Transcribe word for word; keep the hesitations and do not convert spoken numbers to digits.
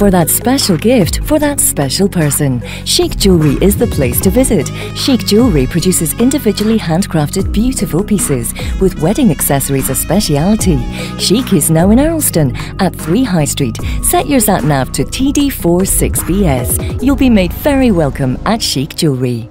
for that special gift for that special person. Chic Jewellery is the place to visit. Chic Jewellery produces individually handcrafted beautiful pieces, with wedding accessories a speciality. Chic is now in Earlston at three High Street. Set your sat nav to T D four six B S. You'll be made very welcome at Chic Jewellery.